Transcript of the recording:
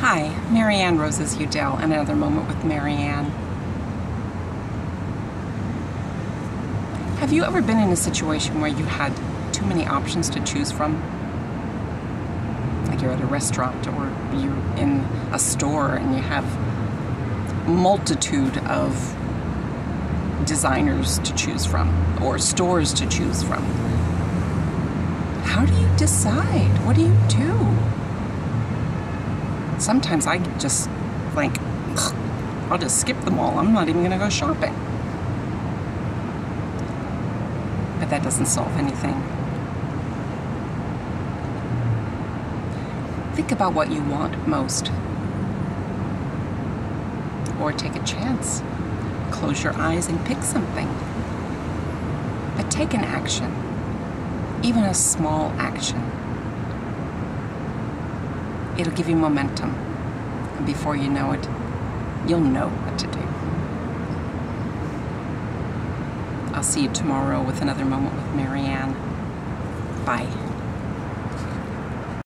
Hi, Maryann Rose Udell, and Another Moment with Maryann. Have you ever been in a situation where you had too many options to choose from? Like you're at a restaurant or you're in a store and you have a multitude of designers to choose from or stores to choose from. How do you decide? What do you do? Sometimes I just, like, I'll just skip them all. I'm not even going to go shopping. But that doesn't solve anything. Think about what you want most. Or take a chance. Close your eyes and pick something. But take an action. Even a small action. It'll give you momentum, and before you know it, you'll know what to do. I'll see you tomorrow with another moment with Maryann. Bye.